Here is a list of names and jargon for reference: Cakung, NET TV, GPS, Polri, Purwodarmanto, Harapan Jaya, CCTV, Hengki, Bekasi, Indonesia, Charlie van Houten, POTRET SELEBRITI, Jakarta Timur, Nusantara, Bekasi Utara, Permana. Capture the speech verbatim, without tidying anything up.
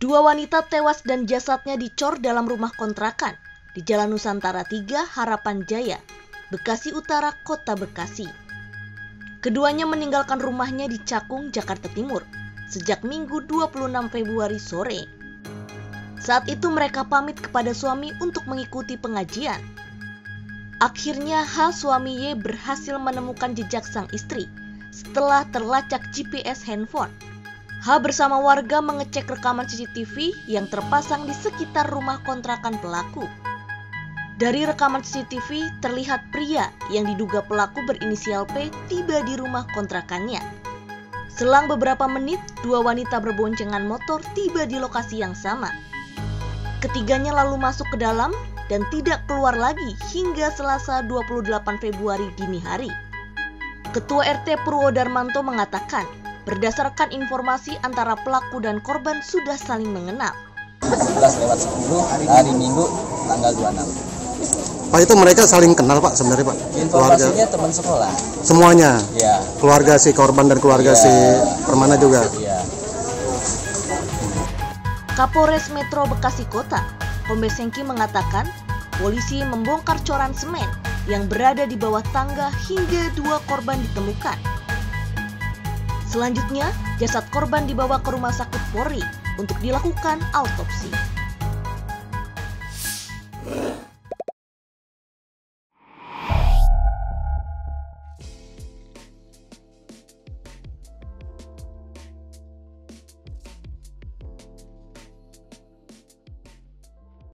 Dua wanita tewas dan jasadnya dicor dalam rumah kontrakan di Jalan Nusantara tiga, Harapan Jaya, Bekasi Utara, Kota Bekasi. Keduanya meninggalkan rumahnya di Cakung, Jakarta Timur, sejak Minggu dua puluh enam Februari sore. Saat itu mereka pamit kepada suami untuk mengikuti pengajian. Akhirnya H, suami Y, berhasil menemukan jejak sang istri setelah terlacak G P S handphone. H bersama warga mengecek rekaman C C T V yang terpasang di sekitar rumah kontrakan pelaku. Dari rekaman C C T V terlihat pria yang diduga pelaku berinisial P tiba di rumah kontrakannya. Selang beberapa menit, dua wanita berboncengan motor tiba di lokasi yang sama. Ketiganya lalu masuk ke dalam dan tidak keluar lagi hingga Selasa dua puluh delapan Februari dini hari. Ketua R T Purwodarmanto mengatakan, berdasarkan informasi antara pelaku dan korban sudah saling mengenal. sebelas lewat sepuluh hari Minggu tanggal dua puluh enam. Pak, itu mereka saling kenal Pak sebenarnya Pak? Informasinya teman sekolah. Semuanya? Iya. Keluarga si korban dan keluarga ya. Si Permana juga? Iya. Kapolres Metro Bekasi Kota, Kombes Hengki mengatakan, polisi membongkar coran semen yang berada di bawah tangga hingga dua korban ditemukan. Selanjutnya, jasad korban dibawa ke Rumah Sakit Polri untuk dilakukan autopsi.